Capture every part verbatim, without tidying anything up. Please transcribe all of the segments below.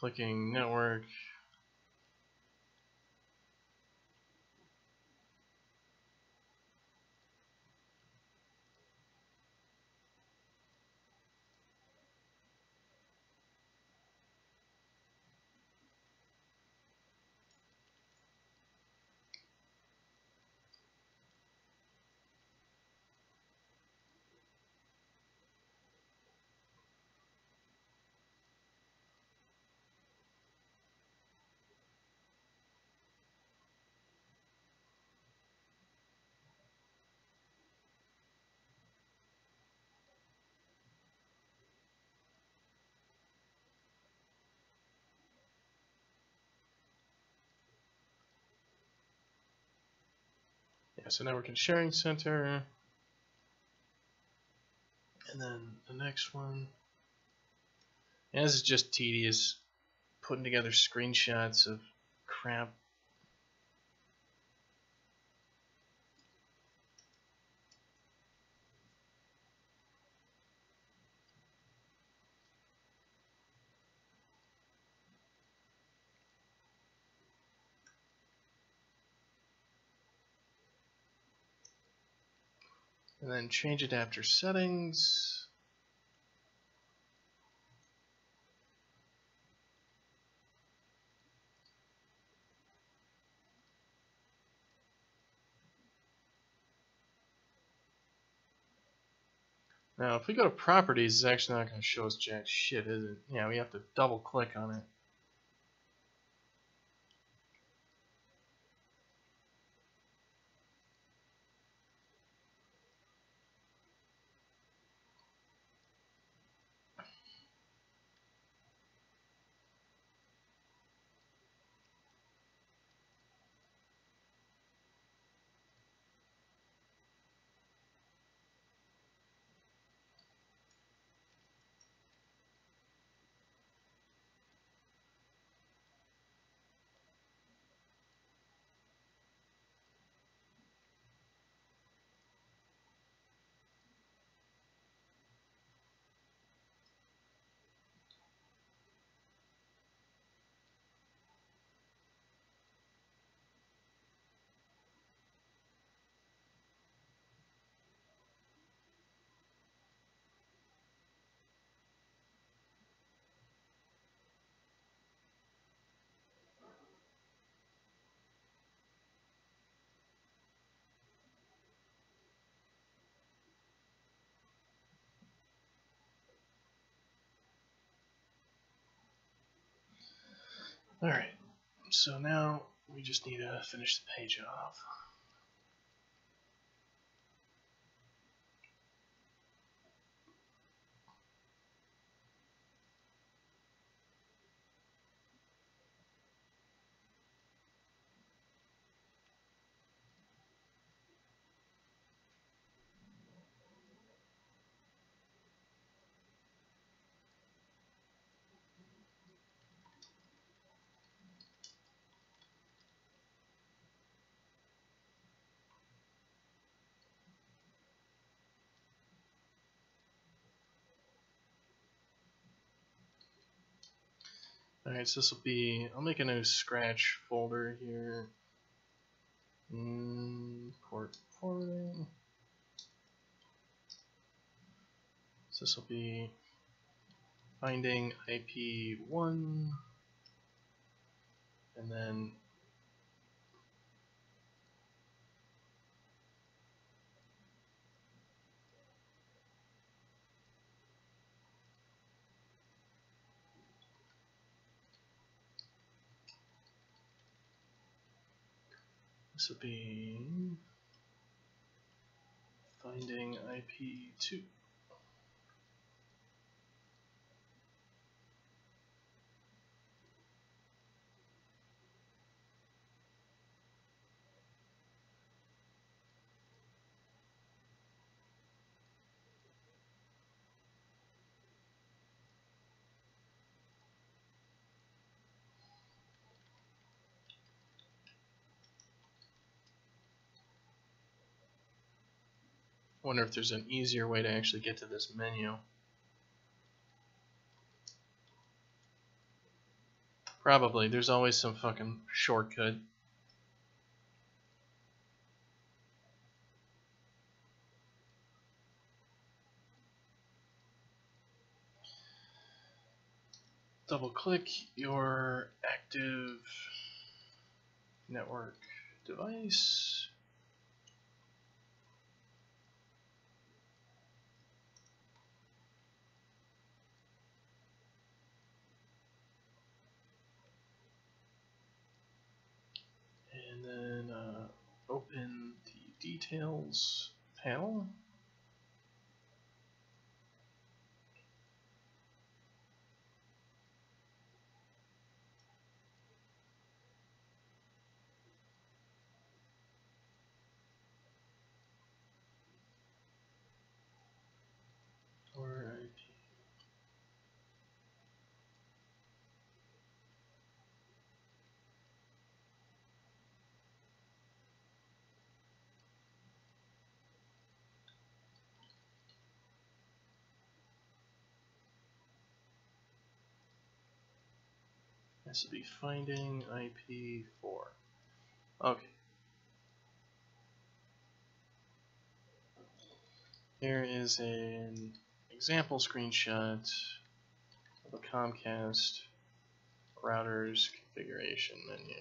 clicking network. So Network and Sharing Center, and then the next one. And this is just tedious, putting together screenshots of crap. And then change adapter settings. Now, if we go to properties, it's actually not going to show us jack shit, is it? Yeah, we have to double click on it. All right, so now we just need to finish the page off. Alright, so this will be, I'll make a new scratch folder here, mm, port forwarding, so this will be finding I P one, and then this will be finding I P two. I wonder if there's an easier way to actually get to this menu. Probably. There's always some fucking shortcut. Double click your active network device. And then uh, open the details panel. This will be finding I P four. Okay. Here is an example screenshot of a Comcast router's configuration menu.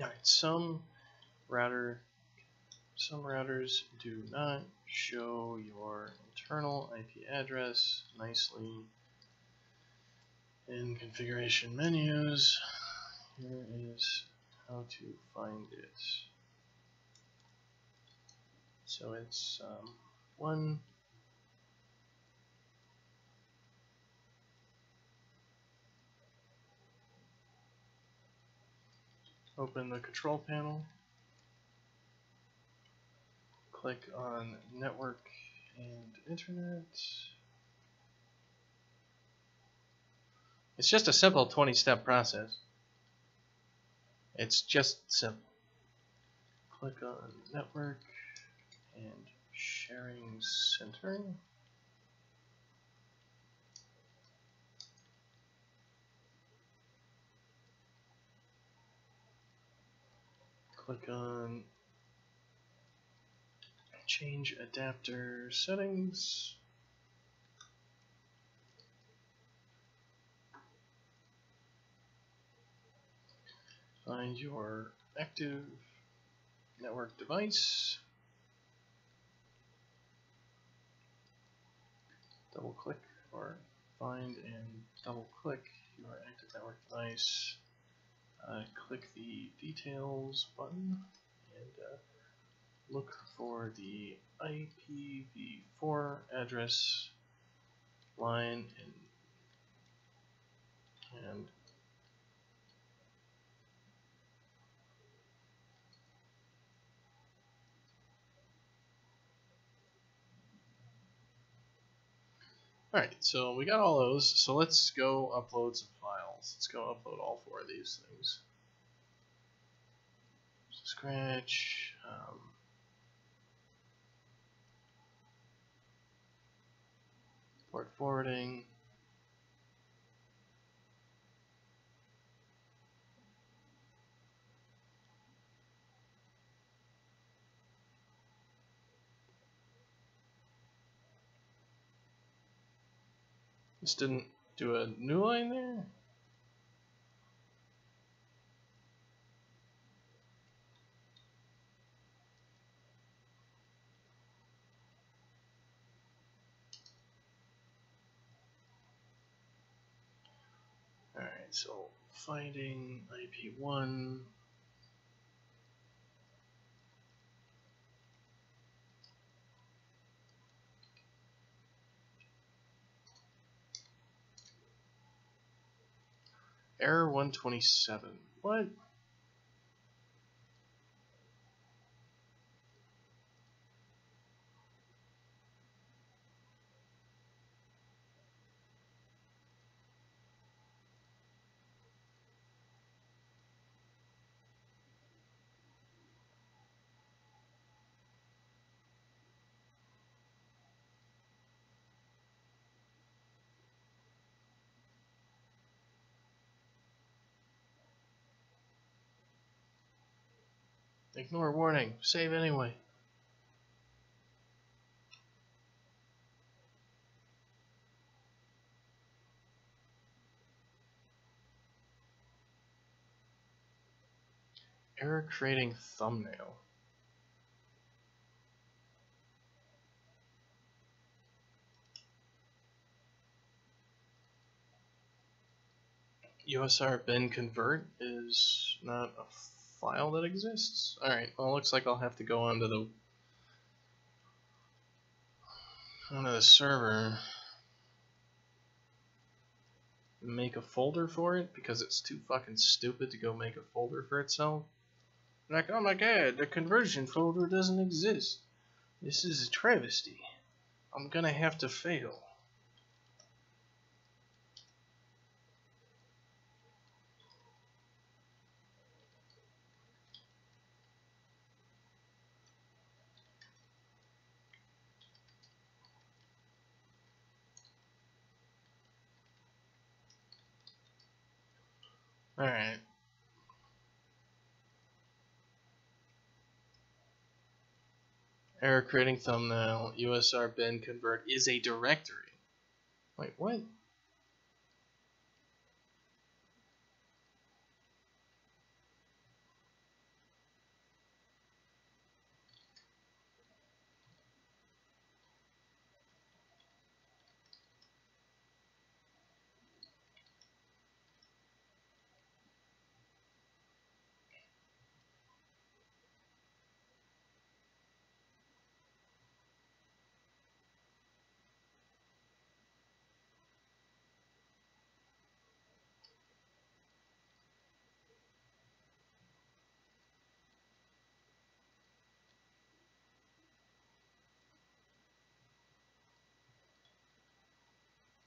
Alright, some router some routers do not show your internal I P address nicely in configuration menus. Here is how to find it. So it's um, one open the control panel, click on network and internet. It's just a simple twenty-step process. It's just simple. Click on Network and Sharing Center. Click on Change Adapter Settings. Find your active network device. Double click or find and double click your active network device. Uh, click the details button and uh, look for the I P v four address line and, and alright, so we got all those, so let's go upload some files. Let's go upload all four of these things. Scratch. Um, port forwarding. This didn't do a new line there? Alright, so finding I P one. Error one twenty-seven. What? Ignore warning. Save anyway. Error creating thumbnail. U S R bin convert is not a file that exists. Alright, well, it looks like I'll have to go onto the onto the server and make a folder for it, because it's too fucking stupid to go make a folder for itself. Like, oh my god, the conversion folder doesn't exist. This is a travesty. I'm gonna have to fail. Alright. Error creating thumbnail. U S R bin convert is a directory. Wait, what?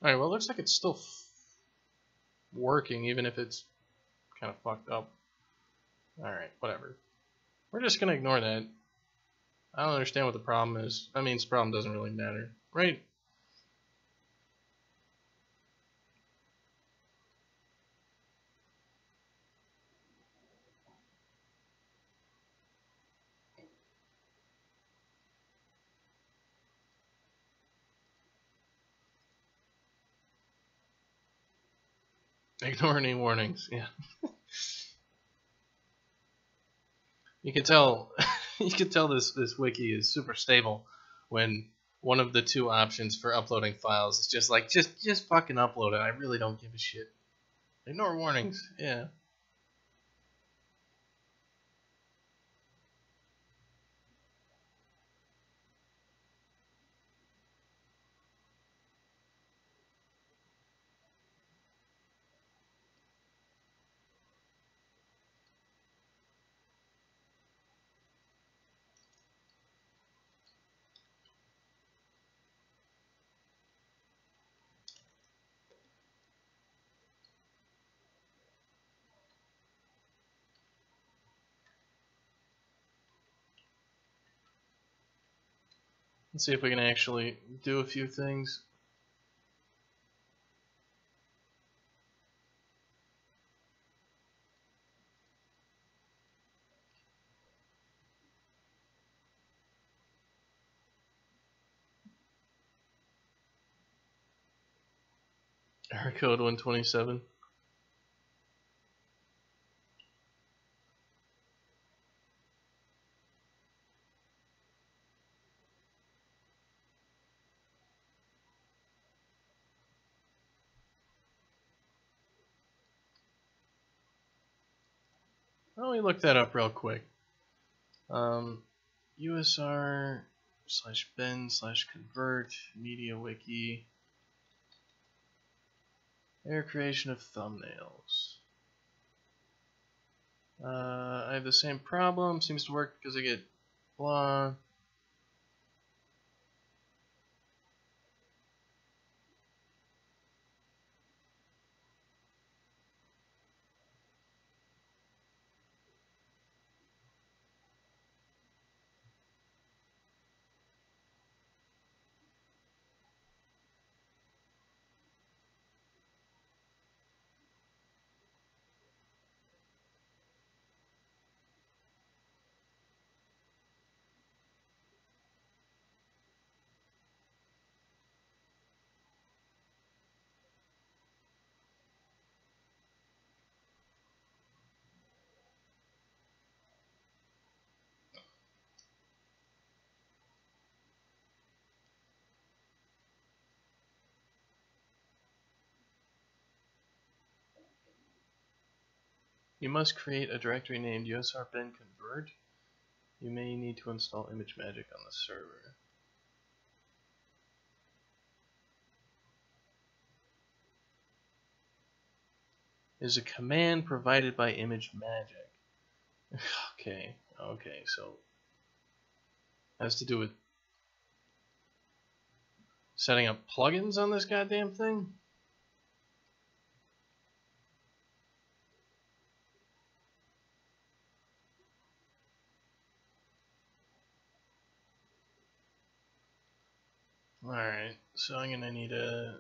Alright, well, it looks like it's still f working, even if it's kind of fucked up. Alright, whatever. We're just going to ignore that. I don't understand what the problem is. I mean, the problem doesn't really matter, right? Ignore any warnings, yeah. You can tell you can tell this, this wiki is super stable when one of the two options for uploading files is just like, just just fucking upload it. I really don't give a shit. Ignore warnings, yeah. Let's see if we can actually do a few things. Error code one twenty-seven. Let me look that up real quick. Um, U S R slash bin slash convert MediaWiki. Error creation of thumbnails. Uh, I have the same problem. Seems to work because I get blah. You must create a directory named U S R bin convert. You may need to install ImageMagick on the server. Is a command provided by ImageMagick. Okay, okay, so has to do with setting up plugins on this goddamn thing? Alright, so I'm gonna need a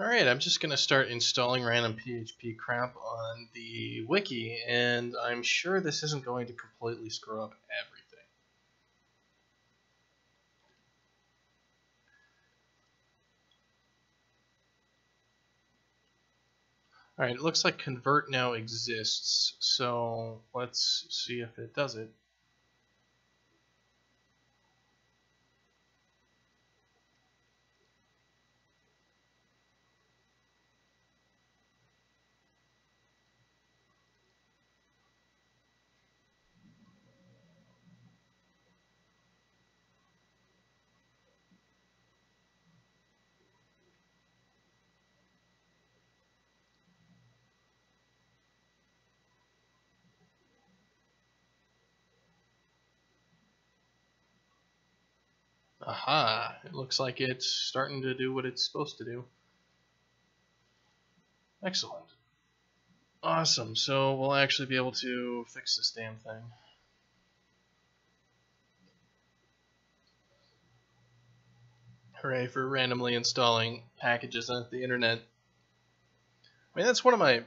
Alright, I'm just going to start installing random P H P crap on the wiki, and I'm sure this isn't going to completely screw up everything. Alright, it looks like convert now exists, so let's see if it does it. Aha, it looks like it's starting to do what it's supposed to do. Excellent. Awesome, so we'll actually be able to fix this damn thing. Hooray for randomly installing packages on the internet. I mean, that's one of my...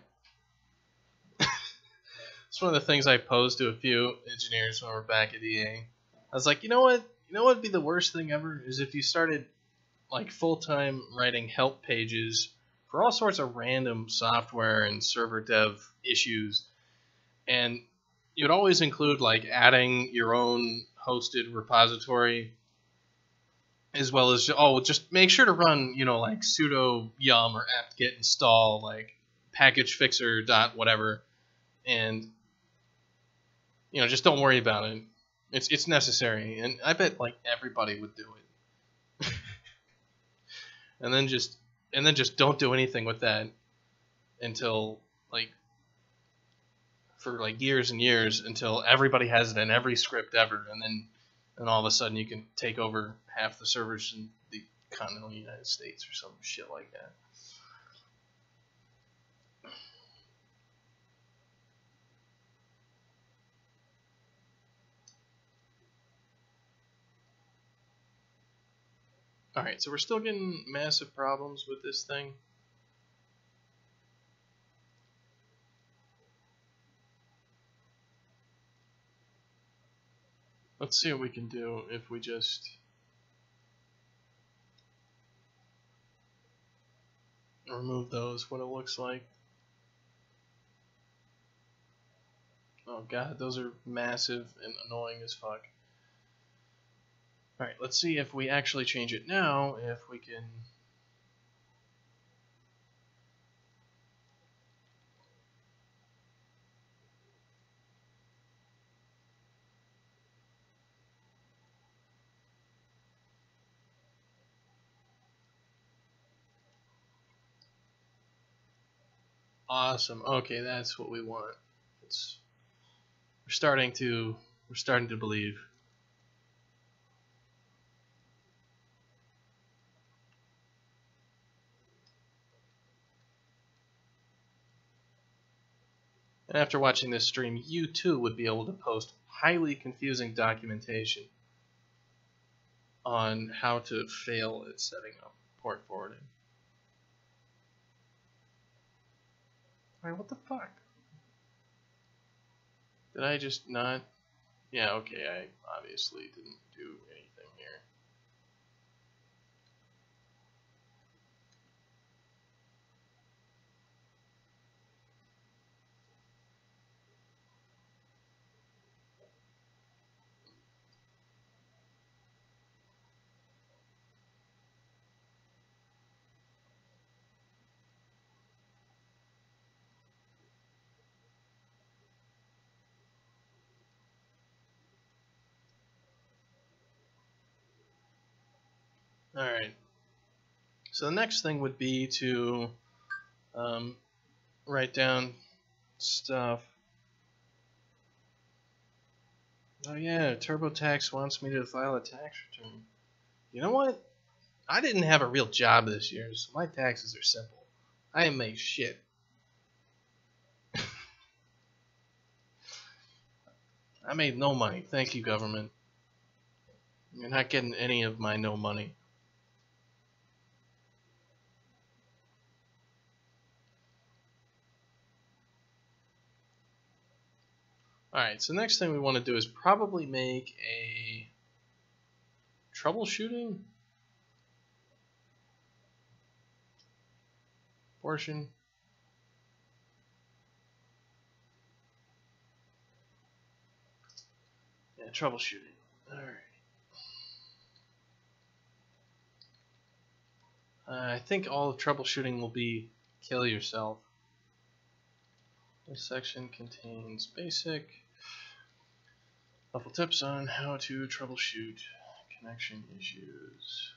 It's one of the things I posed to a few engineers when we were back at E A. I was like, you know what? You know what would be the worst thing ever is if you started like full-time writing help pages for all sorts of random software and server dev issues, and you'd always include like adding your own hosted repository as well as, oh, just make sure to run, you know, like sudo yum or apt-get install like package fixer dot whatever, and you know, just don't worry about it. It's it's necessary, and I bet like everybody would do it. and then just and then just don't do anything with that until like for like years and years, until everybody has it in every script ever, and then and all of a sudden you can take over half the servers in the continental United States or some shit like that. Alright, so we're still getting massive problems with this thing. Let's see what we can do if we just remove those, what it looks like. Oh god, those are massive and annoying as fuck. Alright, let's see if we actually change it now, if we can... Awesome. Okay, that's what we want. It's, we're starting to we're starting to believe. And after watching this stream, you too would be able to post highly confusing documentation on how to fail at setting up port forwarding. Alright, what the fuck? Did I just not? Yeah, okay, I obviously didn't do anything here. All right, so the next thing would be to um, write down stuff. Oh yeah, TurboTax wants me to file a tax return. You know what? I didn't have a real job this year, so my taxes are simple. I didn't make shit. I made no money. Thank you, government. You're not getting any of my no money. Alright, so next thing we want to do is probably make a troubleshooting portion. Yeah, troubleshooting. Alright. Uh, I think all of troubleshooting will be kill yourself. This section contains basic helpful tips on how to troubleshoot connection issues.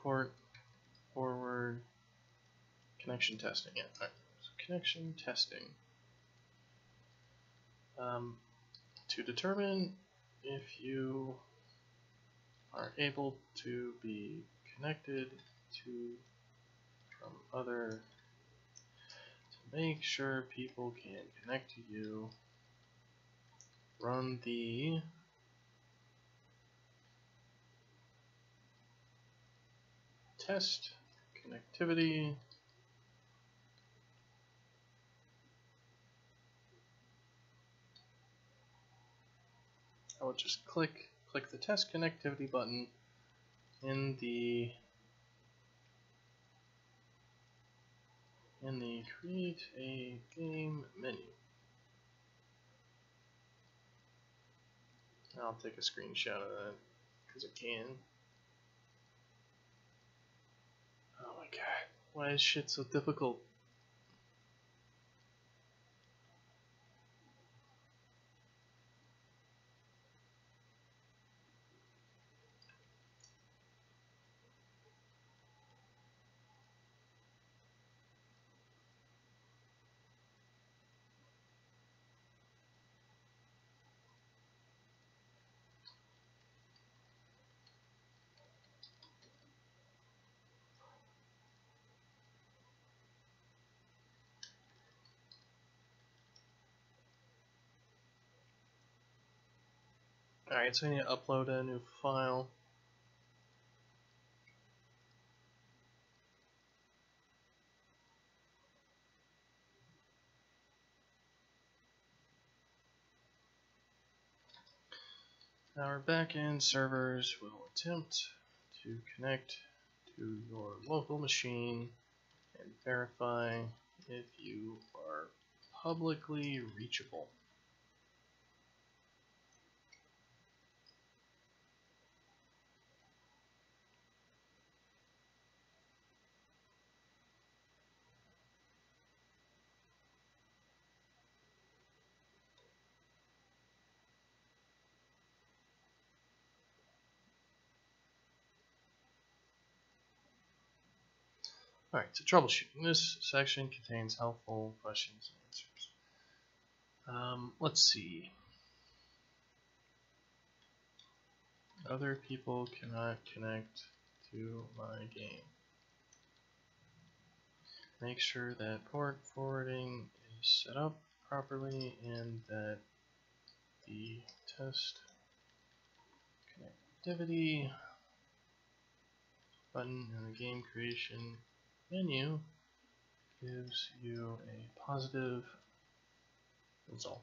Port forward connection testing. Yeah, all right. So connection testing um, to determine if you are able to be connected to from other, to make sure people can connect to you, run the test connectivity I will just click Click the test connectivity button in the in the create a game menu. I'll take a screenshot of that because I can. Oh my god, why is shit so difficult? Alright, so we need to upload a new file. Our backend servers will attempt to connect to your local machine and verify if you are publicly reachable. Alright, so troubleshooting. This section contains helpful questions and answers. Um, let's see. Other people cannot connect to my game. Make sure that port forwarding is set up properly and that the test connectivity button in the game creation menu gives you a positive result.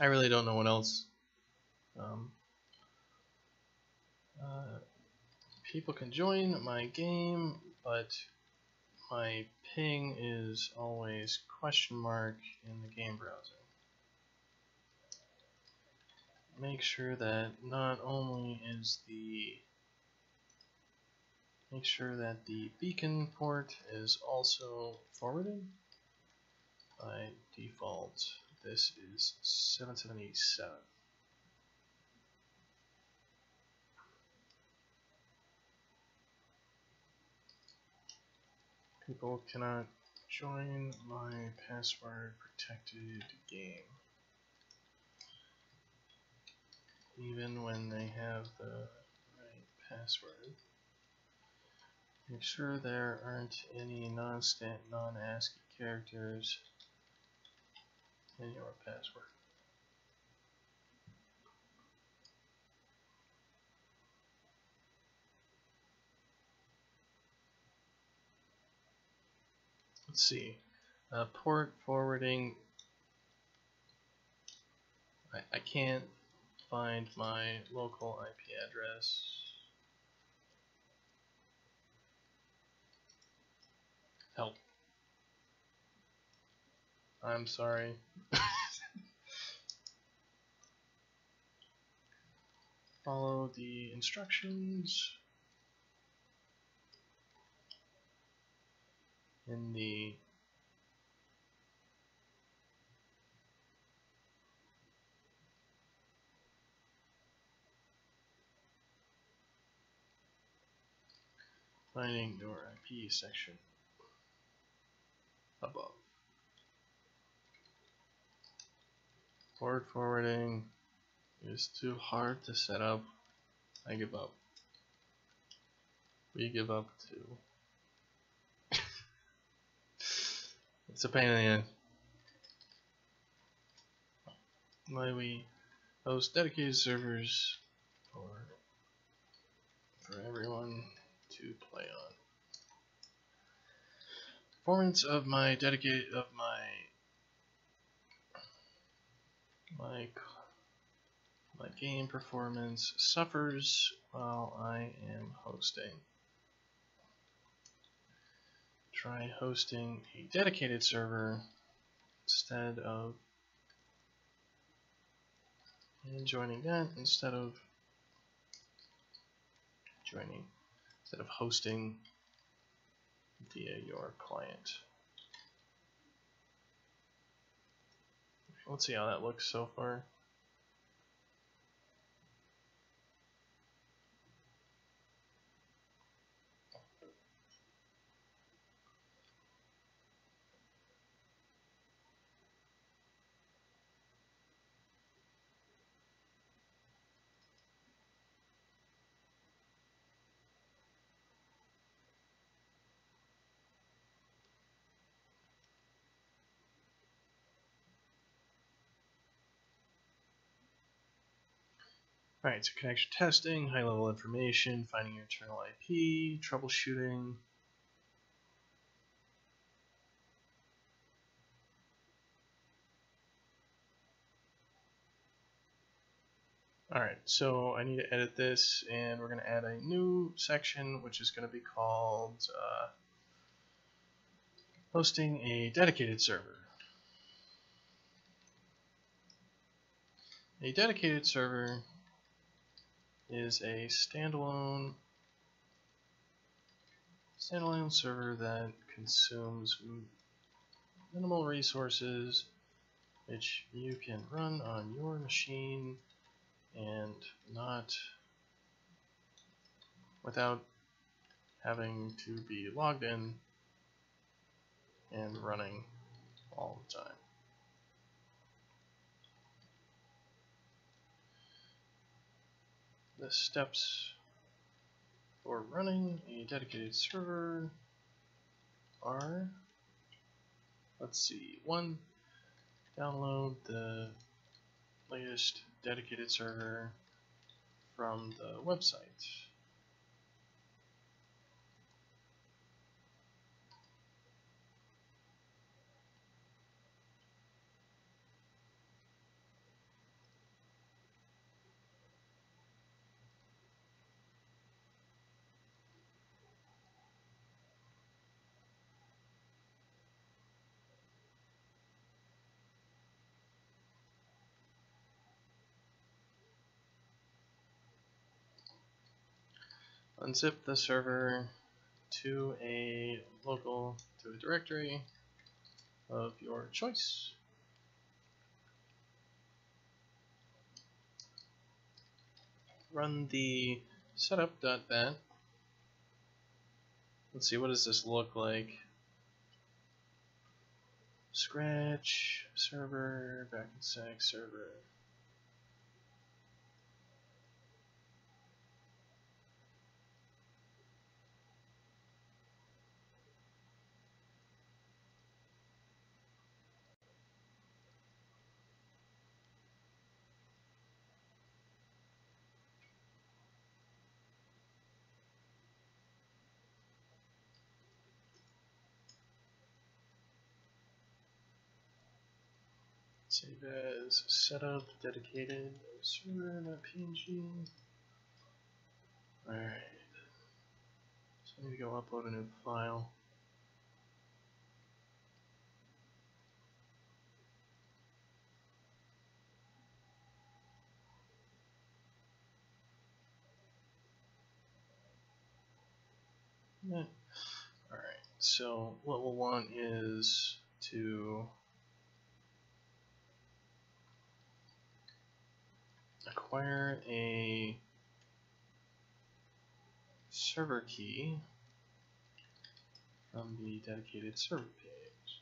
I really don't know what else. Um, uh, people can join my game, but my ping is always question mark in the game browser. Make sure that not only is the make sure that the beacon port is also forwarded by default. This is seven seven eight seven. People cannot join my password protected game, even when they have the right password. Make sure there aren't any non-stat, non-ASCII characters and your password. Let's see, uh, port forwarding. I, I can't find my local I P address. Help. I'm sorry. Follow the instructions in the finding your I P section above. Port forwarding is too hard to set up. I give up. We give up too. It's a pain in the end. Why we host dedicated servers for for everyone to play on. Performance of my dedicated of my. My, my game performance suffers while I am hosting. Try hosting a dedicated server instead of and joining that instead of joining instead of hosting via your client. Let's see how that looks so far. Alright, so connection testing, high level information, finding your internal I P, troubleshooting. Alright, so I need to edit this and we're going to add a new section which is going to be called uh, hosting a dedicated server. A dedicated server is a standalone standalone server that consumes minimal resources which you can run on your machine and not without having to be logged in and running all the time. The steps for running a dedicated server are, let's see, one, download the latest dedicated server from the website. Unzip the server to a local, to a directory of your choice. Run the setup.bat. Let's see, what does this look like? Scratch, server, back in sec, server. Save as setup dedicated server.png. Alright. So I need to go upload a new file. Yeah. Alright, so what we'll want is to acquire a server key from the dedicated server page.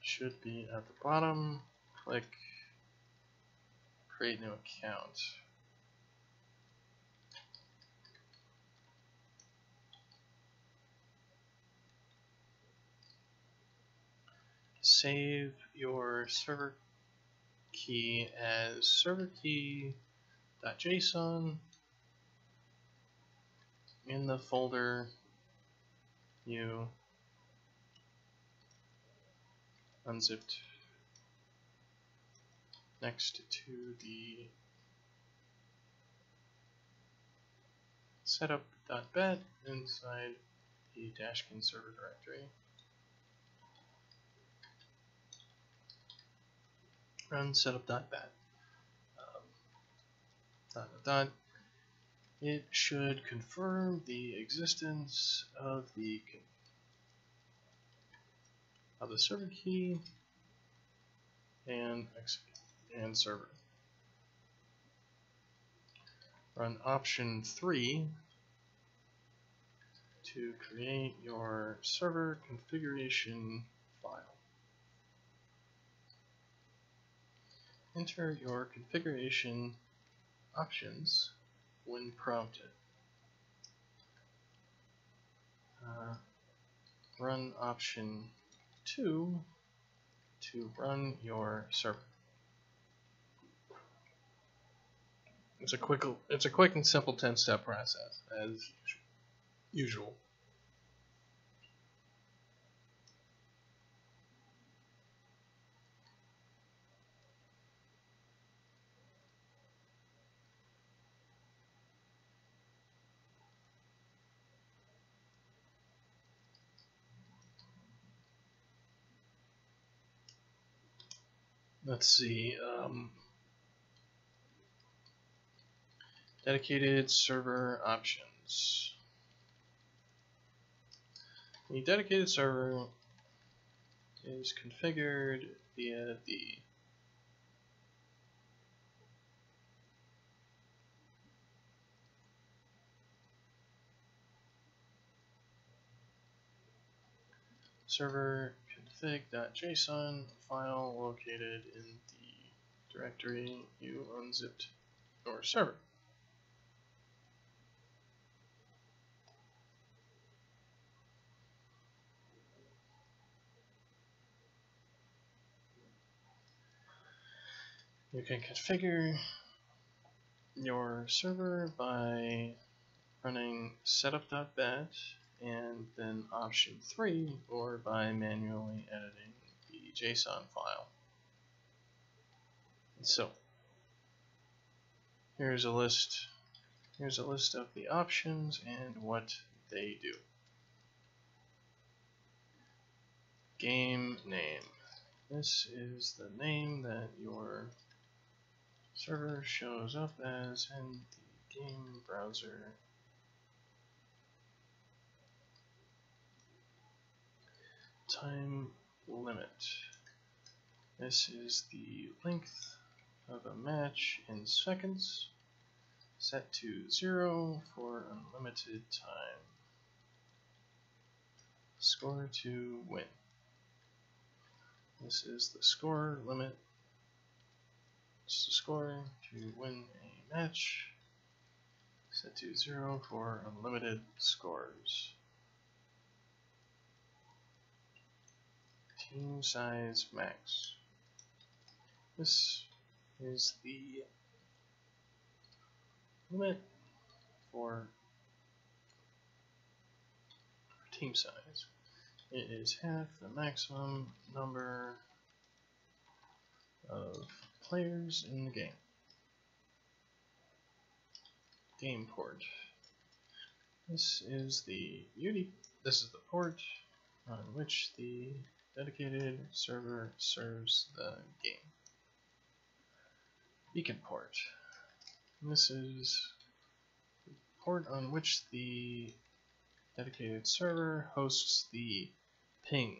Should be at the bottom. Click create new account. Save your server key key as server key.json in the folder you unzipped next to the setup.bat inside the Dashkin server directory. Run setup.bat. Um, dot, dot, dot. It should confirm the existence of the of the server key and and server. Run option three to create your server configuration file. Enter your configuration options when prompted. Uh, run option two to run your server. It's a quick, it's a quick and simple ten-step process, as usual. Let's see, um, dedicated server options. The dedicated server is configured via the server config.json file located in the directory you unzipped your server. You can configure your server by running setup.bat and then option three, or by manually editing the JSON file. So here's a list here's a list of the options and what they do. Game name. This is the name that your server shows up as in the game browser. Time limit. This is the length of a match in seconds, set to zero for unlimited time. Score to win. This is the score limit. It's the score to win a match, set to zero for unlimited scores. Team size max. This is the limit for team size. It is half the maximum number of players in the game. Game port. This is the U D P. This is the port on which the dedicated server serves the game. Beacon port. And this is the port on which the dedicated server hosts the ping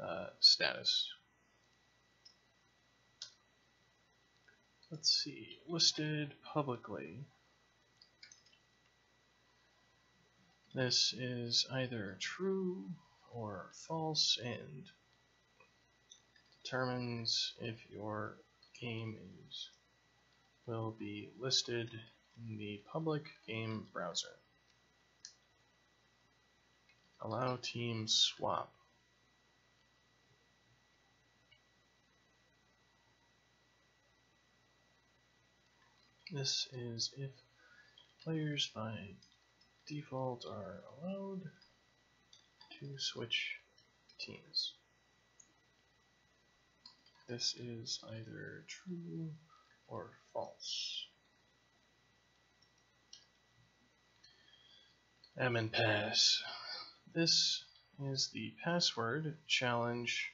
uh, status. Let's see, listed publicly. This is either true or false and determines if your game is will be listed in the public game browser. Allow team swap. This is if players by default are allowed to switch teams. This is either true or false. Admin pass. This is the password challenge,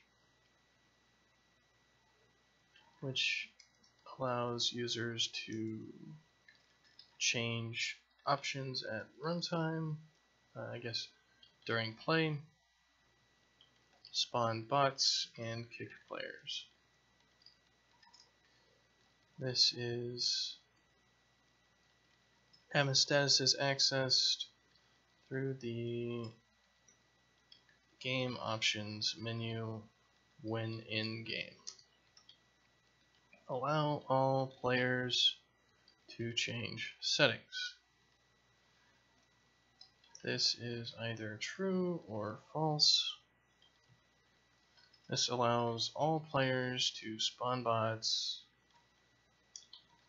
which allows users to change options at runtime, uh, I guess during play, spawn bots, and kick players. This is admin status is accessed through the game options menu when in game. Allow all players to change settings. This is either true or false. This allows all players to spawn bots,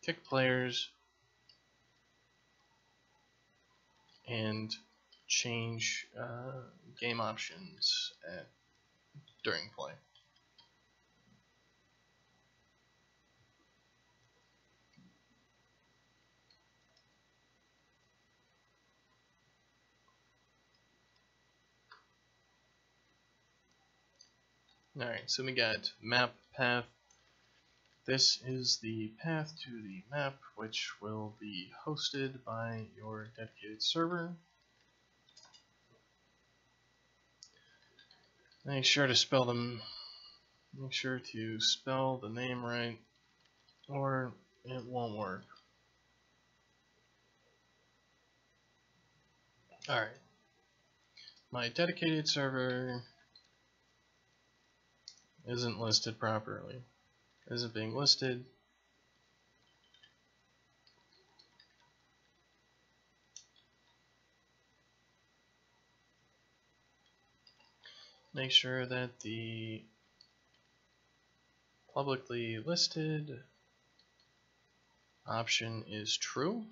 kick players, and change uh, game options at, during play. Alright, so we got map path. This is the path to the map, which will be hosted by your dedicated server. Make sure to spell them Make sure to spell the name right or it won't work. Alright, my dedicated server isn't listed properly, isn't being listed. Make sure that the publicly listed option is true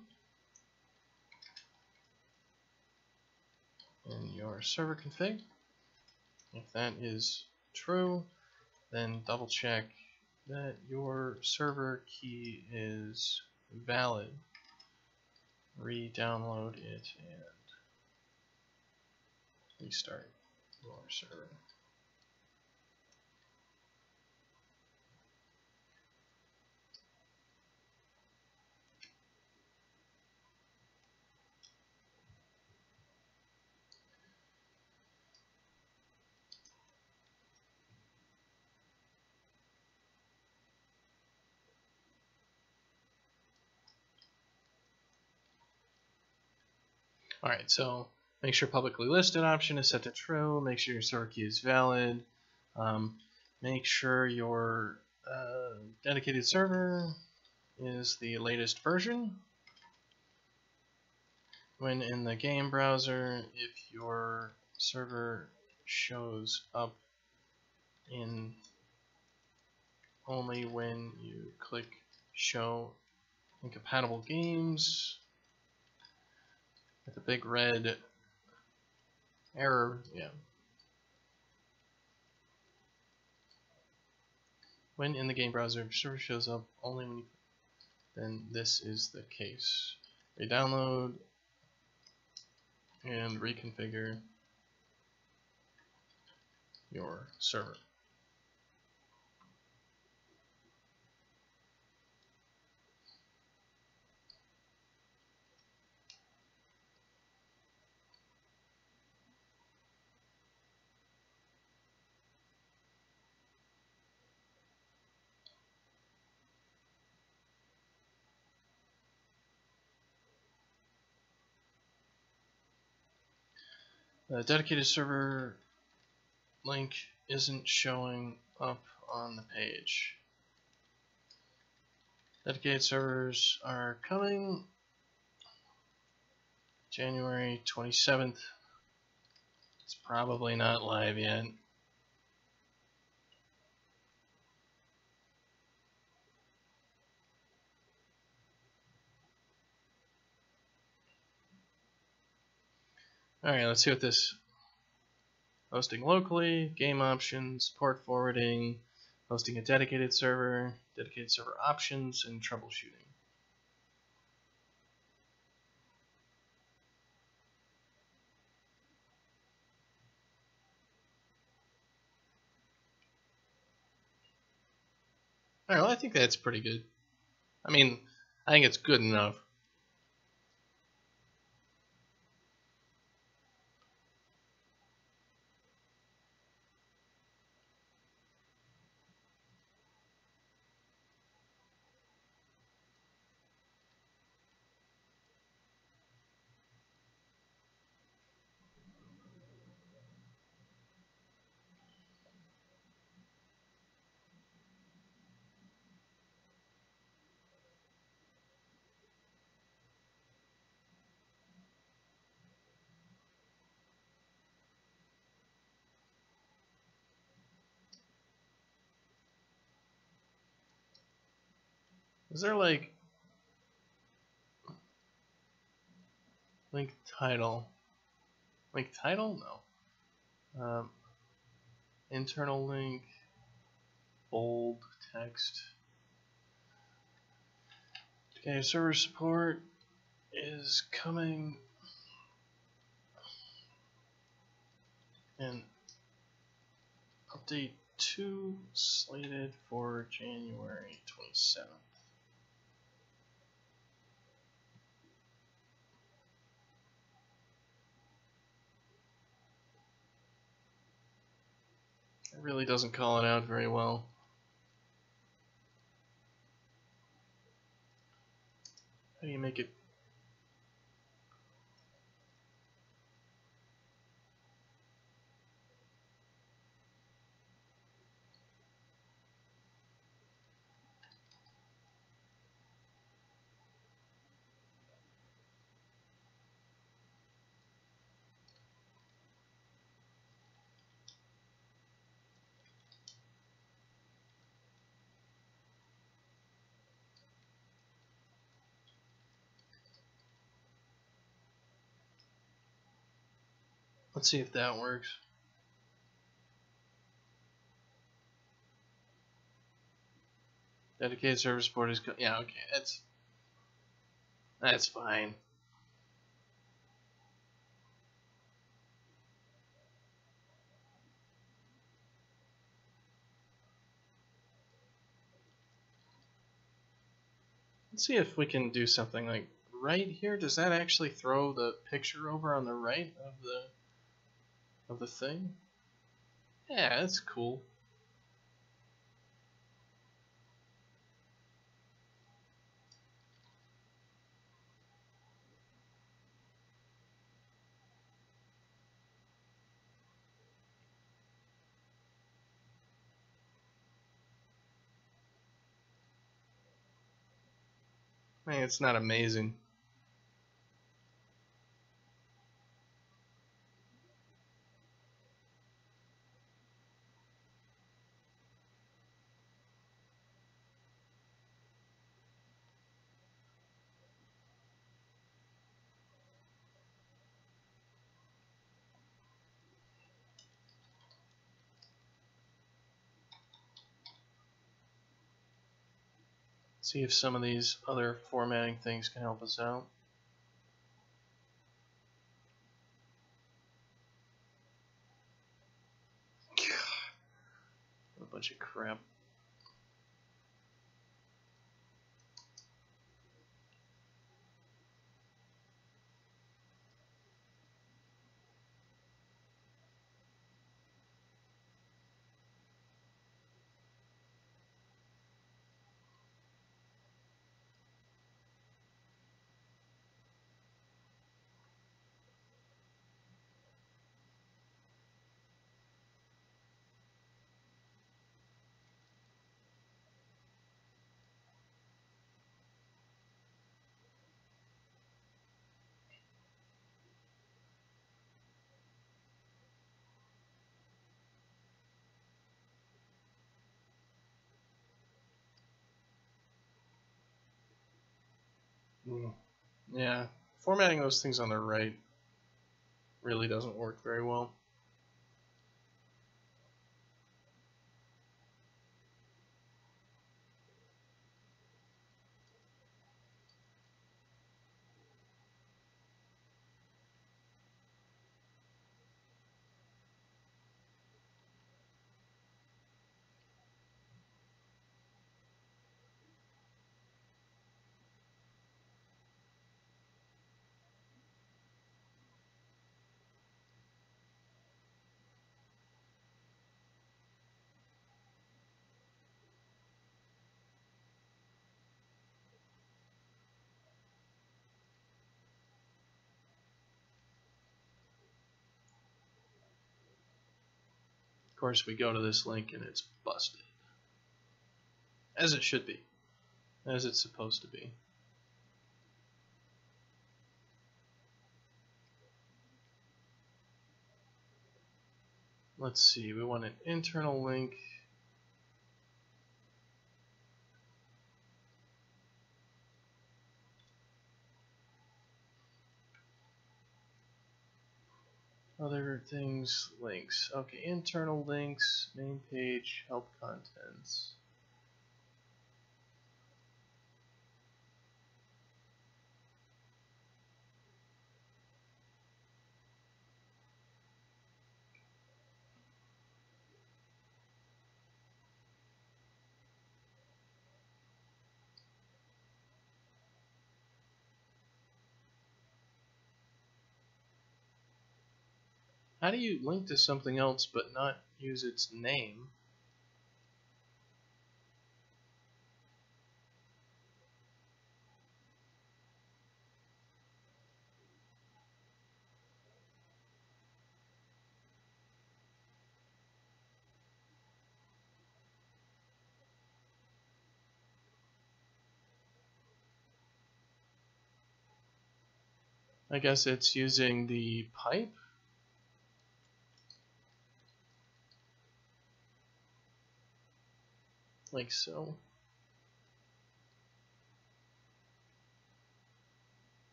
in your server config. If that is true, then double check that your server key is valid. Re-download it and restart your server. Alright, so make sure publicly listed option is set to true, make sure your server key is valid, um, make sure your uh, dedicated server is the latest version. When in the game browser, if your server shows up in only when you click show incompatible games, the big red error, yeah. When in the game browser, if server shows up only when you, then this is the case. Redownload and reconfigure your server. The dedicated server link isn't showing up on the page. Dedicated servers are coming January twenty-seventh. It's probably not live yet. Alright, let's see what this hosting locally, game options, port forwarding, hosting a dedicated server, dedicated server options, and troubleshooting. Alright, well, I think that's pretty good. I mean, I think it's good enough. Is there like link title? Link title? No. Um, internal link, bold text. Okay, server support is coming, and update two slated for January twenty-seventh. really doesn't call it out very well. How do you make it? Let's see if that works. Dedicated service port is co- yeah, okay, that's that's fine. Let's see if we can do something like right here. Does that actually throw the picture over on the right of the of the thing? Yeah, that's cool. Man, it's not amazing. See if some of these other formatting things can help us out. God, a bunch of crap. Yeah, formatting those things on the right really doesn't work very well. Of course, we go to this link and it's busted, as it should be, as it's supposed to be. Let's see, we want an internal link. Other things, links. Okay, internal links, main page, help contents. How do you link to something else but not use its name. I guess it's using the pipe. Like so.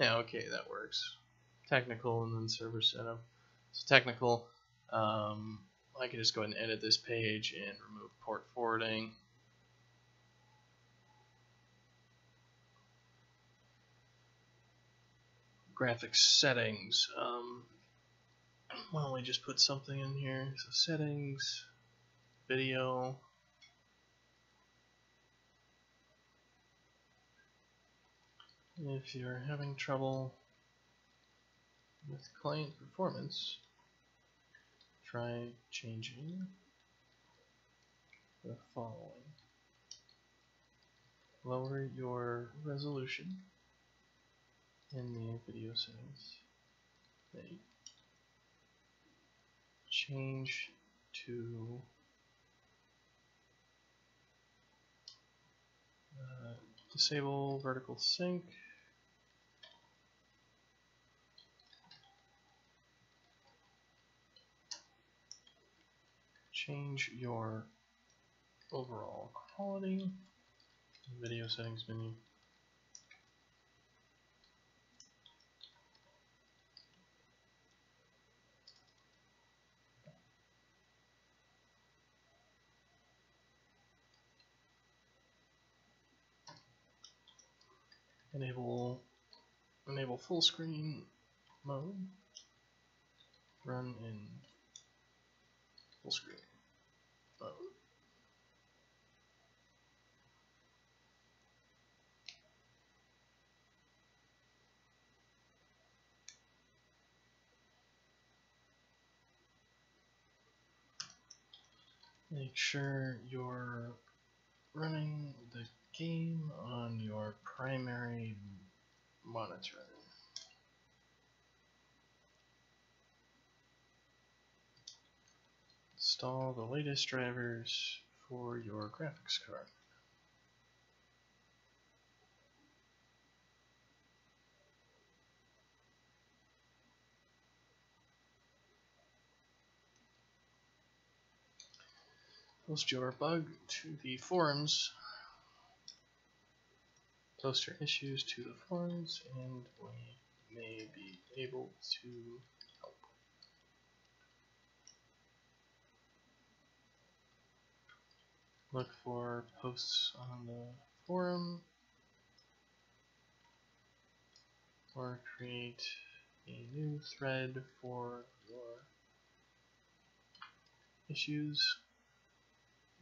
Yeah, okay, that works. Technical and then server setup. So technical, um, I can just go ahead and edit this page and remove port forwarding. Graphics settings. Um, why don't we just put something in here? So settings, video. If you're having trouble with client performance, try changing the following. Lower your resolution in the video settings. They change to uh, disable vertical sync. Change your overall quality, video settings menu. Enable, enable full screen mode, run in full screen. Make sure you're running the game on your primary monitor. Install the latest drivers for your graphics card. Post your bug to the forums. Post your issues to the forums, and we may be able to help. Look for posts on the forum, or create a new thread for your issues,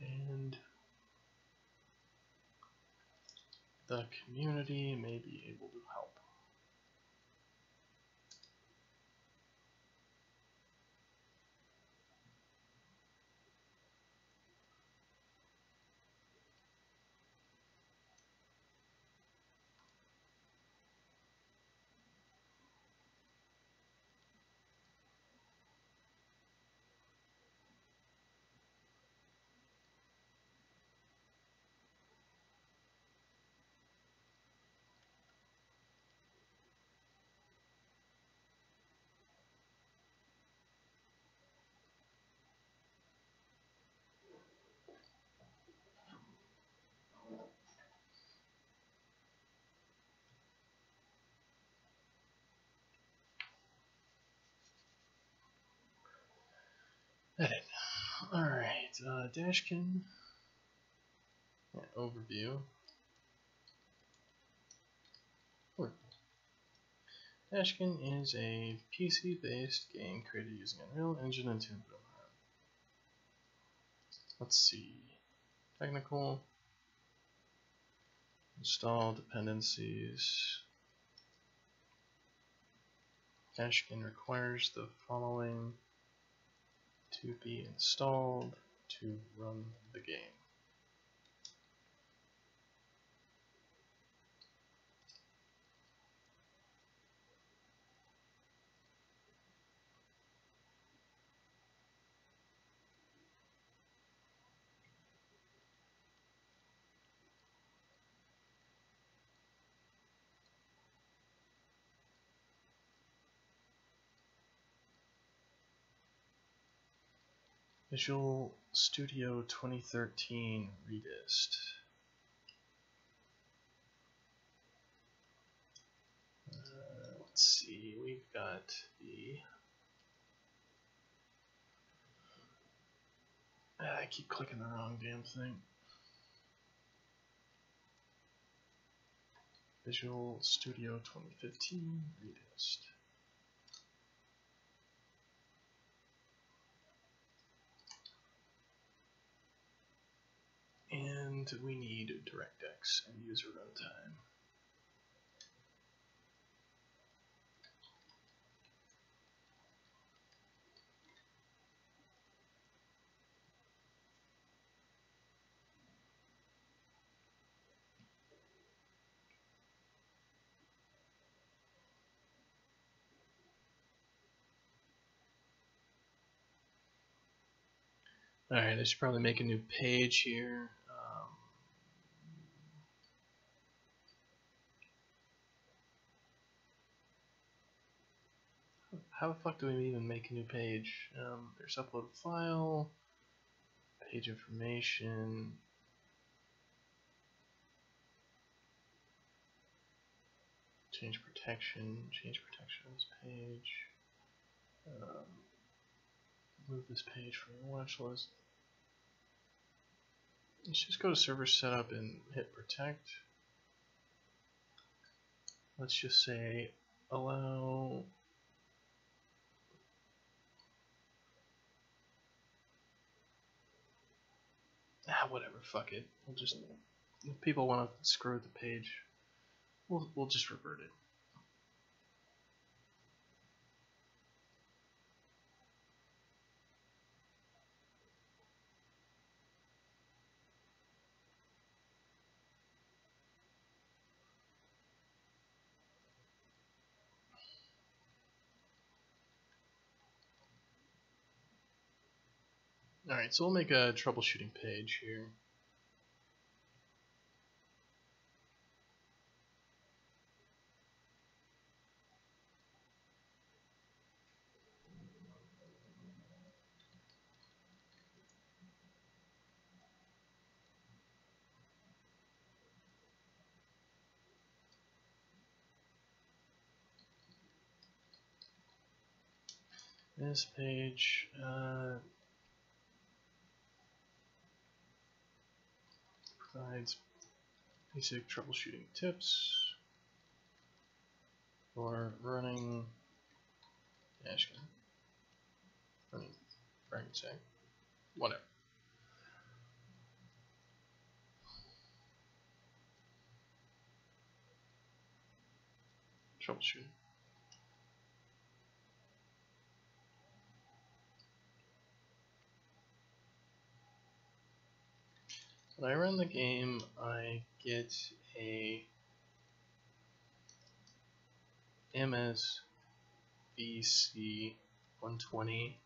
and the community may be able to help. Edit. Alright, uh, Dashkin, yeah, overview. Cool. Dashkin is a P C-based game created using Unreal Engine and TurboTax. Let's see. Technical. Install dependencies. Dashkin requires the following. to be installed to run the game. Visual Studio twenty thirteen redist. Uh, let's see, we've got the... Ah, I keep clicking the wrong damn thing. Visual Studio twenty fifteen redist. And we need DirectX and user runtime. All right, I should probably make a new page here. How the fuck do we even make a new page? Um, there's upload file, page information. Change protection, change protection on this page. Um, move this page from the watch list. Let's just go to server setup and hit protect. Let's just say allow Ah, whatever, fuck it. We'll just, if people want to screw with the page, we'll, we'll just revert it. Alright, so we'll make a troubleshooting page here. This page, uh, provides basic troubleshooting tips for running Dashkin, running Dashkin, whatever. Troubleshooting. When I run the game, I get a M S V C one twenty